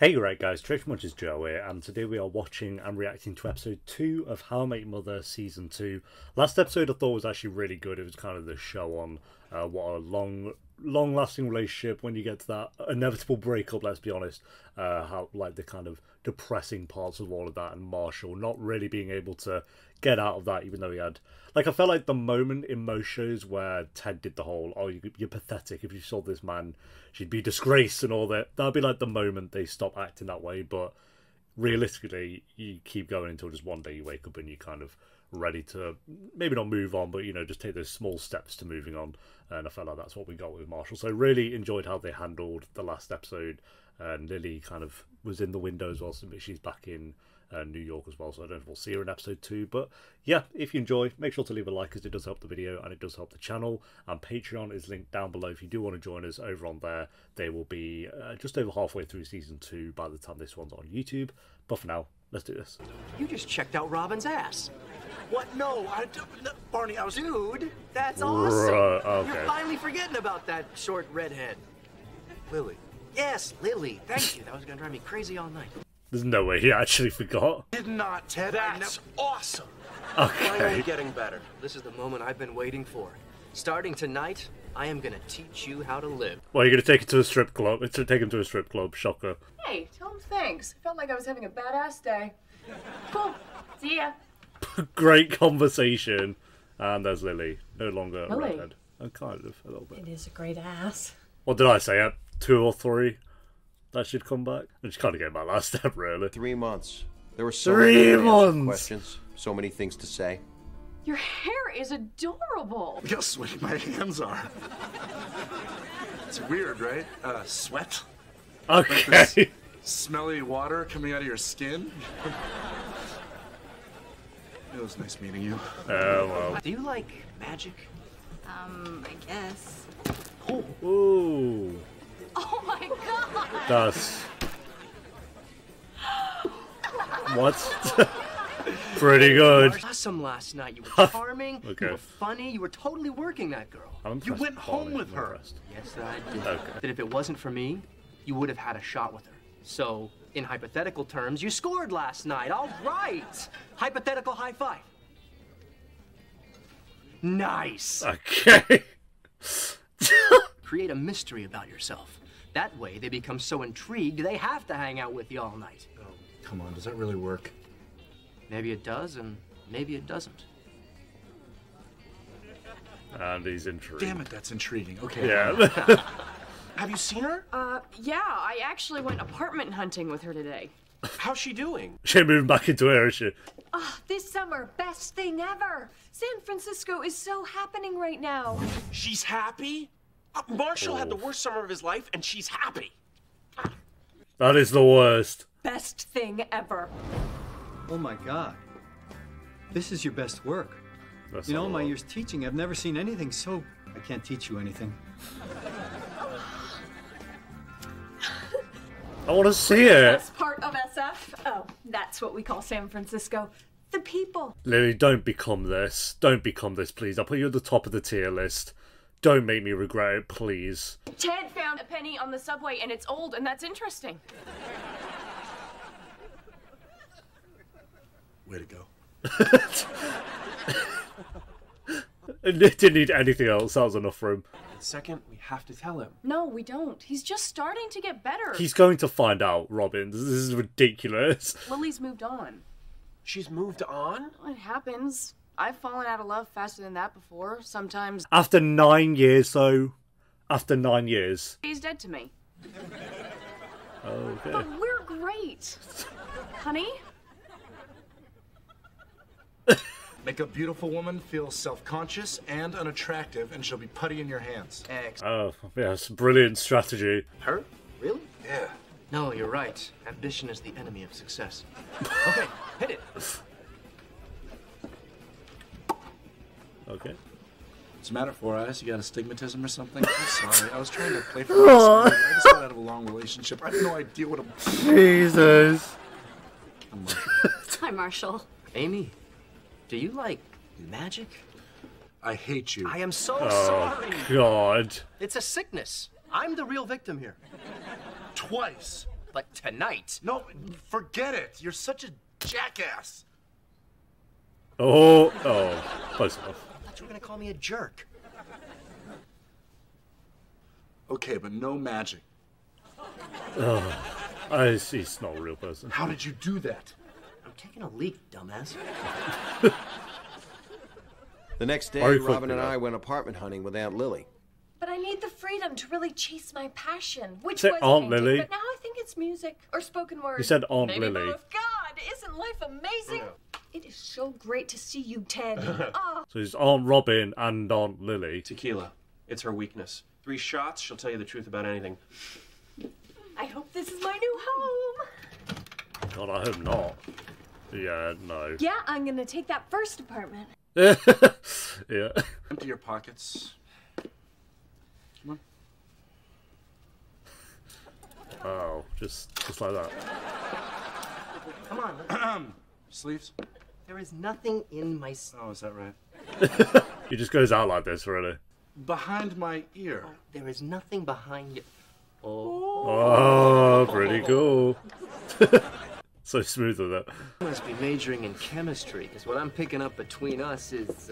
Hey, right guys, Trish Munches Joe here, and today we are watching and reacting to episode 2 of How I Met Your Mother Season 2. Last episode I thought was actually really good. It was kind of the show on what a long-lasting relationship, when you get to that inevitable breakup, let's be honest, how like the kind of depressing parts of all of that, and Marshall not really being able to get out of that, even though he had, like, I felt like the moment in most shows where Ted did the whole, oh, you're pathetic, if you saw this man she'd be disgraced and all that, that'd be like the moment they stop acting that way. But realistically, you keep going until just one day you wake up and you kind of ready to maybe not move on, but, you know, just take those small steps to moving on. And I felt like that's what we got with Marshall. So I really enjoyed how they handled the last episode. And Lily kind of was in the window as well, so she's back in New York as well, so I don't know if we'll see her in episode 2. But yeah, if you enjoy, make sure to leave a like, because it does help the video and it does help the channel. And Patreon is linked down below if you do want to join us over on there. They will be just over halfway through season 2 by the time this one's on YouTube. But for now, let's do this. You just checked out Robin's ass. What? No, I don't, no, Barney, I was... Dude, that's awesome. Okay. You're finally forgetting about that short redhead. Lily. Yes, Lily. Thank you. That was going to drive me crazy all night. There's no way he actually forgot. Did not, Ted. That's awesome. Okay. Finally getting better. This is the moment I've been waiting for. Starting tonight, I am going to teach you how to live. Well, you're going to take it to a strip club. It's to take him to a strip club. Shocker. Hey, tell him thanks. I felt like I was having a badass day. Cool. See ya. Great conversation. And there's Lily. No longer a redhead. Kind of, a little bit. It is a great ass. What did I say? 2 or 3? That should come back. I just kind of gave my last step, really. 3 months. There were so many questions, so many things to say. Your hair is adorable. Look how sweaty my hands are. It's weird, right? Sweat. Okay. Like this smelly water coming out of your skin. It was nice meeting you. Well. Do you like magic? I guess. Oh. Ooh. Oh my god! That's... What? Pretty good. Awesome last night. You were charming, okay. You were funny, you were totally working that girl. You went home with her. Yes, I did. Okay. That if it wasn't for me, you would have had a shot with her. So, in hypothetical terms, you scored last night. All right! Hypothetical high five. Nice! Okay. Create a mystery about yourself. That way, they become so intrigued, they have to hang out with you all night. Oh, come on, does that really work? Maybe it does, and maybe it doesn't. And he's intrigued. Damn it, that's intriguing. Okay. Yeah. Have you seen her? Yeah, I actually went apartment hunting with her today. How's she doing? She moved back into Ericsson. Oh, this summer, best thing ever. San Francisco is so happening right now. She's happy? Marshall had the worst summer of his life, and she's happy. That is the worst. Best thing ever. Oh my god. This is your best work. That's you know, in my years teaching, I've never seen anything so... I can't teach you anything. I want to see it. That's part of SF. Oh, that's what we call San Francisco. The people. Lily, don't become this. Don't become this, please. I'll put you at the top of the tier list. Don't make me regret it, please. Ted found a penny on the subway, and it's old, and that's interesting. Way to go. It didn't need anything else. That was enough for him. Second, we have to tell him. No, we don't. He's just starting to get better. He's going to find out, Robin. This is ridiculous. Lily's moved on. She's moved on? It happens. I've fallen out of love faster than that before, sometimes. After 9 years, though. After 9 years. He's dead to me. Okay. But we're great. Honey? Make a beautiful woman feel self-conscious and unattractive, and she'll be putty in your hands. Oh, yeah, it's a brilliant strategy. Her? Really? Yeah. No, you're right. Ambition is the enemy of success. Okay, hit it. Okay. What's the matter, 4 Eyes? You got astigmatism or something? I'm sorry. I was trying to play for myself. I just got out of a long relationship. I have no idea what a... Jesus. I'm Marshall. Hi, Marshall. Amy, do you like magic? I hate you. I am so sorry. God. It's a sickness. I'm the real victim here. Twice. Like tonight. No, forget it. You're such a jackass. Oh, oh, close enough. I thought you were gonna call me a jerk. Okay, but no magic. Oh, he's not a real person. How did you do that? I'm taking a leak, dumbass. The next day, Robin and I went apartment hunting with Aunt Lily. But I need the freedom to really chase my passion, which was Aunt Lily. But now I think it's music or spoken word. You said Aunt Lily. Both. God, isn't life amazing? Yeah. It is so great to see you, Ted. Oh. So it's Aunt Robin and Aunt Lily. Tequila. It's her weakness. 3 shots, she'll tell you the truth about anything. I hope this is my new home. God, I hope not. Yeah, no. Yeah, I'm gonna take that first apartment. Yeah. Empty your pockets. Come on. Oh, just like that. Come on. Sleeves? There is nothing in my sleeve. Oh, is that right? He just goes out like this, really. Behind my ear. Oh, there is nothing behind you. Oh, oh, pretty cool. So smooth with that. You must be majoring in chemistry, because what I'm picking up between us is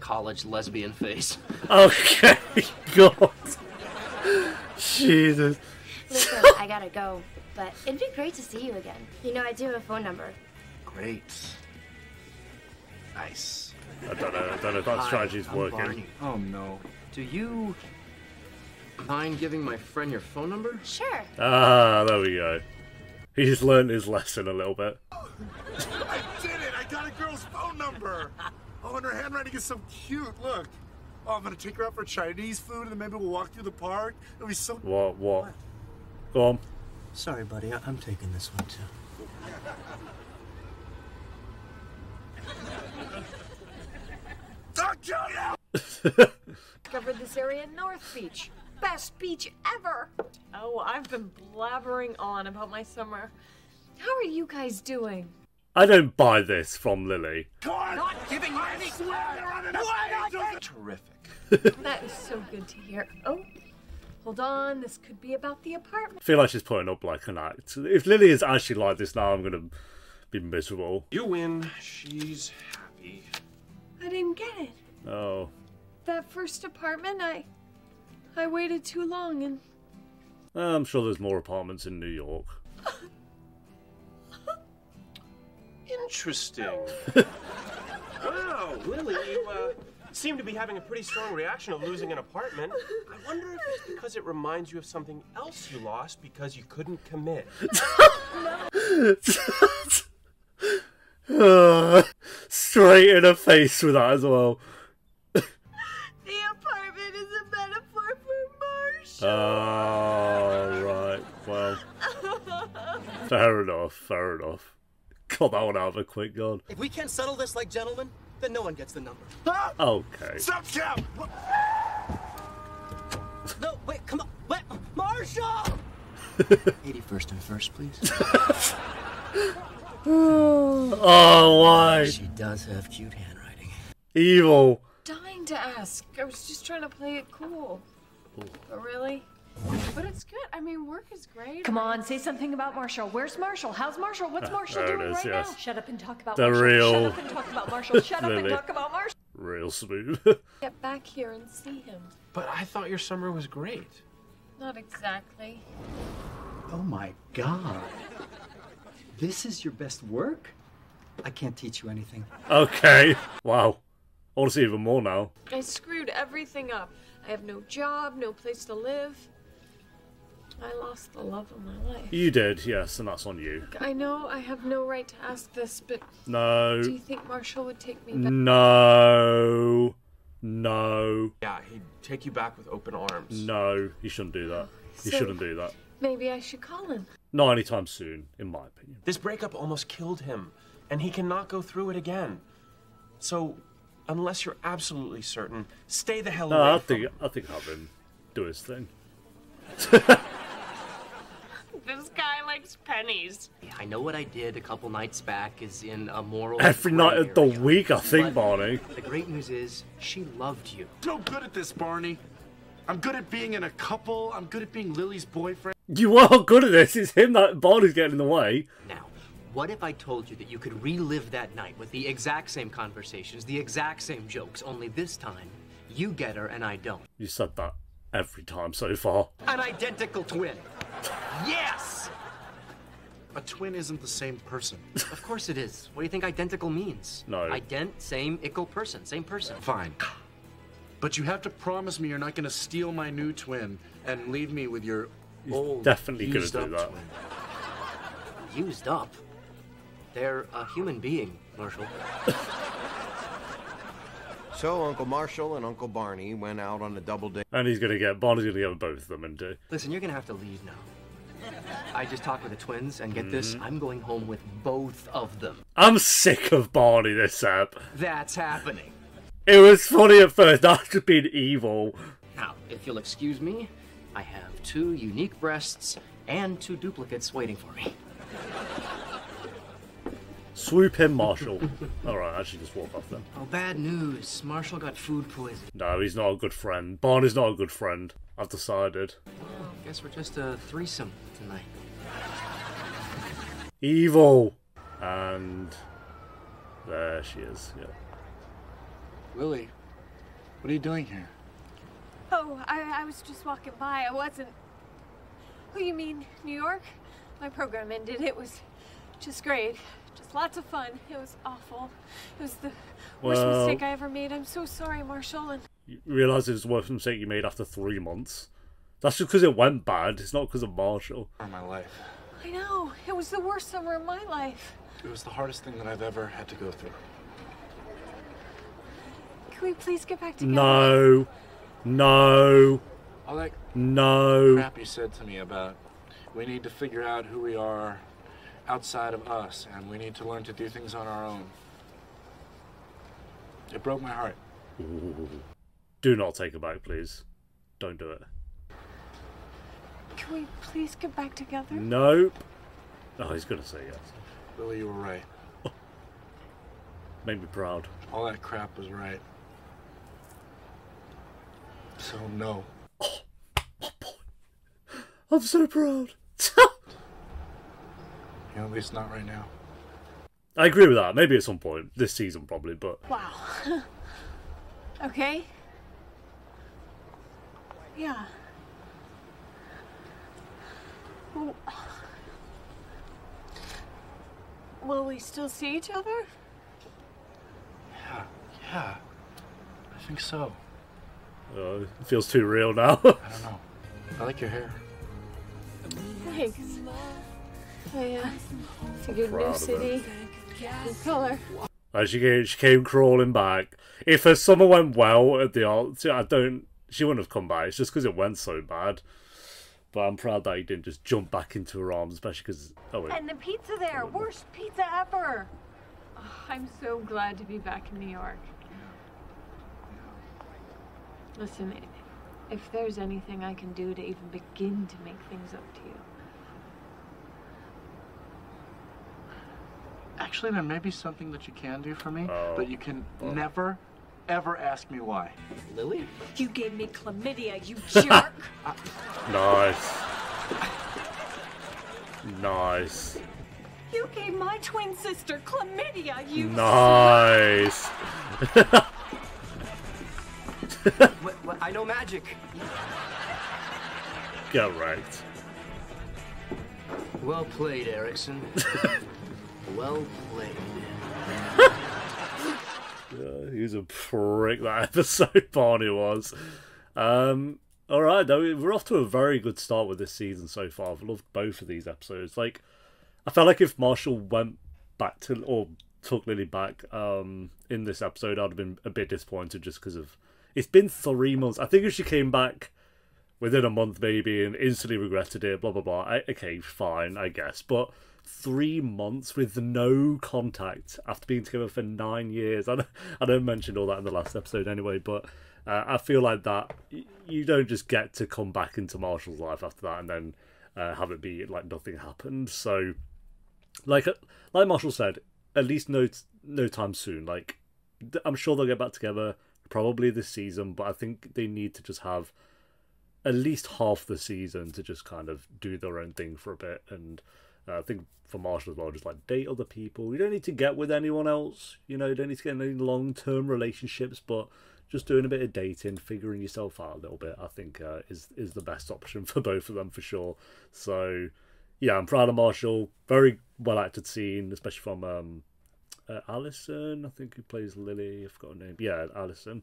college lesbian face. Okay, God. Jesus. Listen, I gotta go, but it'd be great to see you again. You know, I do have a phone number. Great. Nice. I don't know if that strategy's working. Barney. Oh, no. Do you mind giving my friend your phone number? Sure. Ah, there we go. He's learned his lesson a little bit. I did it! I got a girl's phone number! Oh, and her handwriting is so cute, look. Oh, I'm gonna take her out for Chinese food, and then maybe we'll walk through the park. It'll be so... What? Go on. Sorry, buddy. I'm taking this one, too. Don't kill you! Covered this area in North Beach. Best beach ever. Oh, I've been blabbering on about my summer. How are you guys doing? I don't buy this from Lily. God, not giving her any swear. Terrific. That is so good to hear. Oh, hold on. This could be about the apartment. I feel like she's putting up like an act. If Lily is actually like this now, I'm gonna be miserable. You win. She's happy. I didn't get it. Oh. That first apartment, I waited too long and... I'm sure there's more apartments in New York. Interesting. Wow, Lily, you seem to be having a pretty strong reaction of losing an apartment. I wonder if it's because it reminds you of something else you lost because you couldn't commit. Straight in her face with that as well. Oh, right. Well, fair enough, fair enough. God, that one out of a quick gun. If we can't settle this like gentlemen, then no one gets the number. Huh? Okay. Stop, Jim! No, wait, come on. Wait, Marshall! 81st and 1st, please. Oh, why? She does have cute handwriting. Evil. Dying to ask. I was just trying to play it cool. But really? But it's good. I mean, work is great. Come on, say something about Marshall. Where's Marshall? How's Marshall? What's Marshall doing right now? Shut up and talk about Marshall. Shut up and talk about Marshall. Shut up and talk about Marshall. Real smooth. Get back here and see him. But I thought your summer was great. Not exactly. Oh my God. This is your best work? I can't teach you anything. Okay. Wow. I want to see even more now. I screwed everything up. I have no job, no place to live. I lost the love of my life. You did, yes, and that's on you. Look, I know I have no right to ask this, but... No. Do you think Marshall would take me back? No. No. Yeah, he'd take you back with open arms. No, he shouldn't do that. He shouldn't do that. Maybe I should call him. Not anytime soon, in my opinion. This breakup almost killed him, and he cannot go through it again. So... Unless you're absolutely certain, stay the hell away. I think have him do his thing. This guy likes pennies. Yeah, I know what I did a couple nights back is in a moral... Every night of the week, I think, Barney. The great news is, she loved you. I'm so good at this, Barney. I'm good at being in a couple. I'm good at being Lily's boyfriend. You are good at this. It's him that Barney's getting in the way. Now, what if I told you that you could relive that night with the exact same conversations, the exact same jokes, only this time you get her and I don't? You said that every time so far. An identical twin. Yes! A twin isn't the same person. Of course it is. What do you think identical means? No. Ident, same, ickle, person, same person. Fine. But you have to promise me you're not going to steal my new twin and leave me with your old, definitely going to do that. Twin. Used up? They're a human being, Marshall. So Uncle Marshall and Uncle Barney went out on a double date. And he's going to get, Barney's going to get both of them and do. Listen, you're going to have to leave now. I just talked with the twins, and get this, I'm going home with both of them. I'm sick of Barney this app. That's happening. It was funny at first, that should be evil. Now, if you'll excuse me, I have two unique breasts and two duplicates waiting for me. Swoop him, Marshall. Alright, actually just walk off then. Oh, bad news. Marshall got food poisoning. No, he's not a good friend. Barney's not a good friend. I've decided. Well, I guess we're just a threesome tonight. Evil. And there she is, yeah. Lily, what are you doing here? Oh, I was just walking by. I wasn't... Oh, you mean New York? My program ended. It was just great. Just lots of fun. It was awful. It was the worst mistake I ever made. I'm so sorry, Marshall. And... You realise it was the worst mistake you made after 3 months? That's just because it went bad. It's not because of Marshall. For my life. I know. It was the worst summer of my life. It was the hardest thing that I've ever had to go through. Can we please get back together? No. No. All that crap you said to me about we need to figure out who we are outside of us and we need to learn to do things on our own. It broke my heart. Ooh. Do not take it back, please. Don't do it. Can we please get back together? Nope. Oh, he's going to say yes. Lily, you were right. Made me proud. All that crap was right. So no. Oh, my boy. I'm so proud. You know, at least not right now. I agree with that. Maybe at some point. This season probably, but... Wow. Okay. Yeah. Will we still see each other? Yeah. Yeah. I think so. It feels too real now. I don't know. I like your hair. Thanks. Oh, yeah. It's a good new city. Good color. And she came crawling back. If her summer went well at the art, she wouldn't have come back. It's just because it went so bad. But I'm proud that you didn't just jump back into her arms, especially because... Oh, wait. And the pizza there. Worst pizza ever. Oh, I'm so glad to be back in New York. Listen, if there's anything I can do to even begin to make things up to you. Actually, there may be something that you can do for me, but you can never, ever ask me why. Lily? You gave me chlamydia, you jerk! Nice. Nice. You gave my twin sister chlamydia, you nice. Jerk! What, I know magic. Yeah, right. Well played, Ericsson. Well played. Yeah, he was a prick that episode, Barney was. Alright, we're off to a very good start with this season so far. I've loved both of these episodes. Like, I felt like if Marshall went back to, or took Lily back in this episode, I'd have been a bit disappointed just because of... It's been 3 months. I think if she came back within a month maybe and instantly regretted it, blah, blah, blah. Okay, fine, I guess. But 3 months with no contact after being together for 9 years. I don't mention all that in the last episode anyway, but I feel like that you don't just get to come back into Marshall's life after that and then have it be like nothing happened. So, like Marshall said, at least no time soon. Like, I'm sure they'll get back together. Probably this season, but I think they need to just have at least half the season to just kind of do their own thing for a bit. And I think for Marshall as well, just like date other people. You don't need to get with anyone else, you know, you don't need to get any long-term relationships, but just doing a bit of dating, figuring yourself out a little bit, I think is the best option for both of them for sure. So yeah, I'm proud of Marshall. Very well acted scene, especially from Alyson, I think, who plays Lily. I forgot her name. Yeah, Alyson.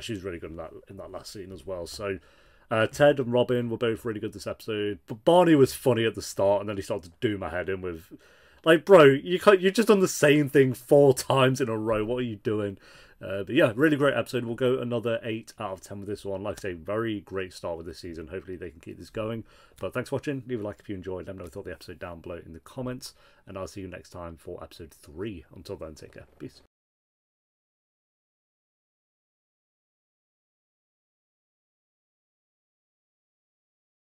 She's really good in that last scene as well. So Ted and Robin were both really good this episode, but Barney was funny at the start, and then he started to do my head in with, like, bro, you've just done the same thing 4 times in a row. What are you doing? But yeah, really great episode. We'll go another 8 out of 10 with this one. Like I say, very great start with this season. Hopefully they can keep this going. But thanks for watching. Leave a like if you enjoyed. Let me know what you thought of the episode down below in the comments, and I'll see you next time for episode 3. Until then, take care. Peace.